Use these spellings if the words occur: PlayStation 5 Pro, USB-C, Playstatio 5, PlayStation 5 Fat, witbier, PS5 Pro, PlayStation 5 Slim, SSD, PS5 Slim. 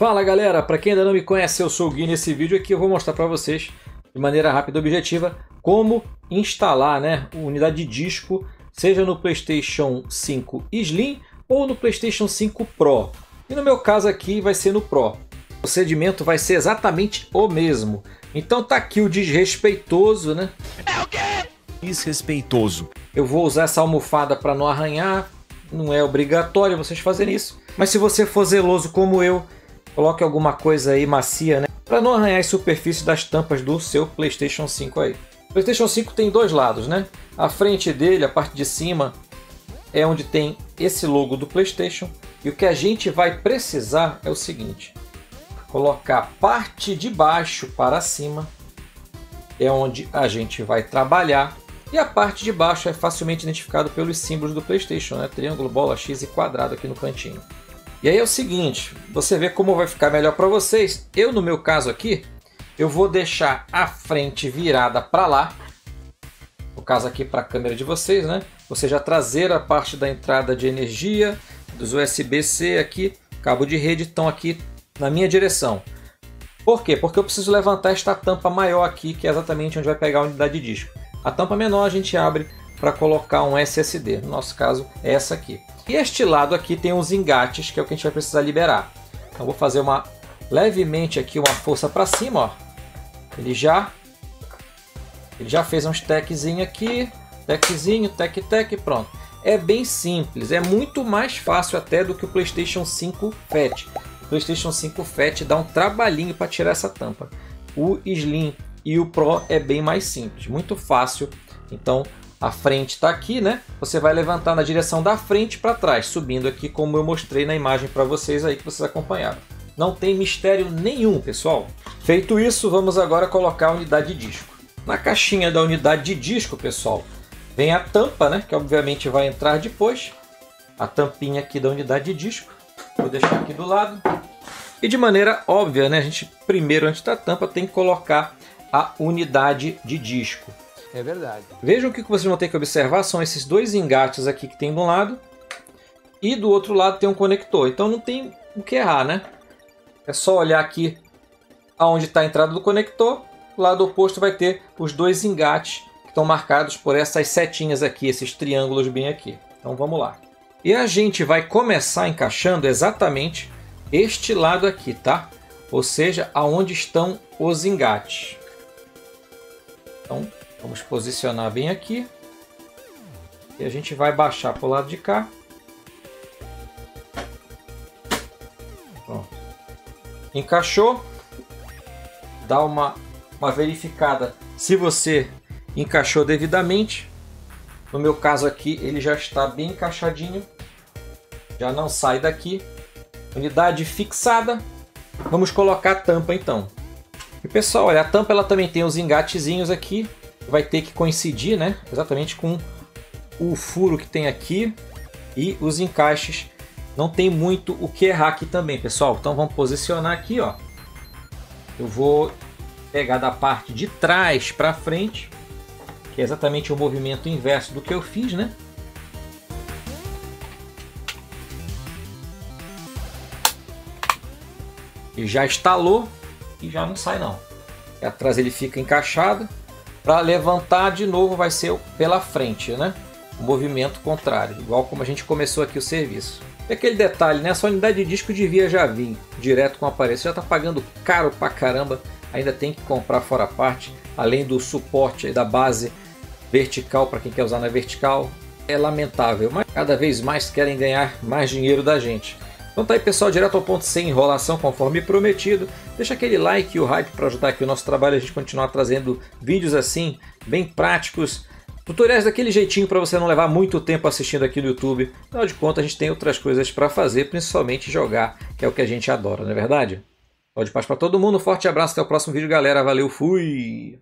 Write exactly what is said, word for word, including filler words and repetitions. Fala galera, para quem ainda não me conhece, eu sou o Gui. Nesse vídeo aqui eu vou mostrar para vocês de maneira rápida e objetiva como instalar, né, unidade de disco, seja no PlayStation cinco Slim ou no PlayStation cinco Pro. E no meu caso aqui vai ser no Pro. O procedimento vai ser exatamente o mesmo. Então tá aqui o desrespeitoso, né? É o quê? Desrespeitoso. Eu vou usar essa almofada para não arranhar, não é obrigatório vocês fazerem isso. Mas se você for zeloso como eu, coloque alguma coisa aí macia, né, para não arranhar a superfície das tampas do seu PlayStation cinco aí. O PlayStation cinco tem dois lados, né? A frente dele, a parte de cima, é onde tem esse logo do PlayStation. E o que a gente vai precisar é o seguinte: colocar a parte de baixo para cima, é onde a gente vai trabalhar. E a parte de baixo é facilmente identificado pelos símbolos do PlayStation, né? Triângulo, bola, X e quadrado aqui no cantinho. E aí é o seguinte, você vê como vai ficar melhor para vocês. Eu, no meu caso aqui, eu vou deixar a frente virada para lá, no caso aqui para a câmera de vocês, né? Ou seja, a traseira, a parte da entrada de energia, dos U S B C aqui, cabo de rede, estão aqui na minha direção. Por quê? Porque eu preciso levantar esta tampa maior aqui, que é exatamente onde vai pegar a unidade de disco. A tampa menor a gente abre para colocar um S S D, no nosso caso é essa aqui. E este lado aqui tem uns engates, que é o que a gente vai precisar liberar. Então vou fazer uma levemente aqui uma força para cima, ó. Ele já ele já fez uns teczinho aqui, teczinho, tec, tec, pronto. É bem simples, é muito mais fácil até do que o PlayStation cinco Fat. O PlayStation cinco Fat dá um trabalhinho para tirar essa tampa. O Slim e o Pro é bem mais simples, muito fácil. Então a frente está aqui, né? Você vai levantar na direção da frente para trás, subindo aqui como eu mostrei na imagem para vocês aí que vocês acompanharam. Não tem mistério nenhum, pessoal. Feito isso, vamos agora colocar a unidade de disco. Na caixinha da unidade de disco, pessoal, vem a tampa, né? Que obviamente vai entrar depois. A tampinha aqui da unidade de disco. Vou deixar aqui do lado. E de maneira óbvia, né? A gente primeiro, antes da tampa, tem que colocar a unidade de disco. É verdade. Vejam que o que vocês vão ter que observar são esses dois engates aqui que tem de um lado e do outro lado tem um conector. Então não tem o que errar, né? É só olhar aqui aonde está a entrada do conector. O lado oposto vai ter os dois engates que estão marcados por essas setinhas aqui, esses triângulos bem aqui. Então vamos lá. E a gente vai começar encaixando exatamente este lado aqui, tá? Ou seja, aonde estão os engates. Então vamos posicionar bem aqui e a gente vai baixar para o lado de cá. Pronto. Encaixou. Dá uma, uma verificada se você encaixou devidamente. No meu caso aqui ele já está bem encaixadinho. Já não sai daqui. Unidade fixada. Vamos colocar a tampa então. E pessoal, olha, a tampa ela também tem os engatezinhos aqui. Vai ter que coincidir, né, exatamente com o furo que tem aqui e os encaixes. Não tem muito o que errar aqui também, pessoal. Então vamos posicionar aqui, ó. Eu vou pegar da parte de trás para frente, que é exatamente o movimento inverso do que eu fiz, né? E já instalou e já não sai não. E atrás ele fica encaixado. Para levantar de novo vai ser pela frente, né? O movimento contrário, igual como a gente começou aqui o serviço. E aquele detalhe, né? Essa unidade de disco devia já vir direto com o aparelho. Você já está pagando caro pra caramba, ainda tem que comprar fora a parte, além do suporte da base vertical para quem quer usar na vertical. É lamentável, mas cada vez mais querem ganhar mais dinheiro da gente. Então tá aí, pessoal, direto ao ponto, sem enrolação, conforme prometido. Deixa aquele like e o hype para ajudar aqui o nosso trabalho, a gente continuar trazendo vídeos assim, bem práticos, tutoriais daquele jeitinho para você não levar muito tempo assistindo aqui no YouTube. Afinal de contas, a gente tem outras coisas para fazer, principalmente jogar, que é o que a gente adora, não é verdade? Pode paz para todo mundo, forte abraço, até o próximo vídeo, galera. Valeu, fui!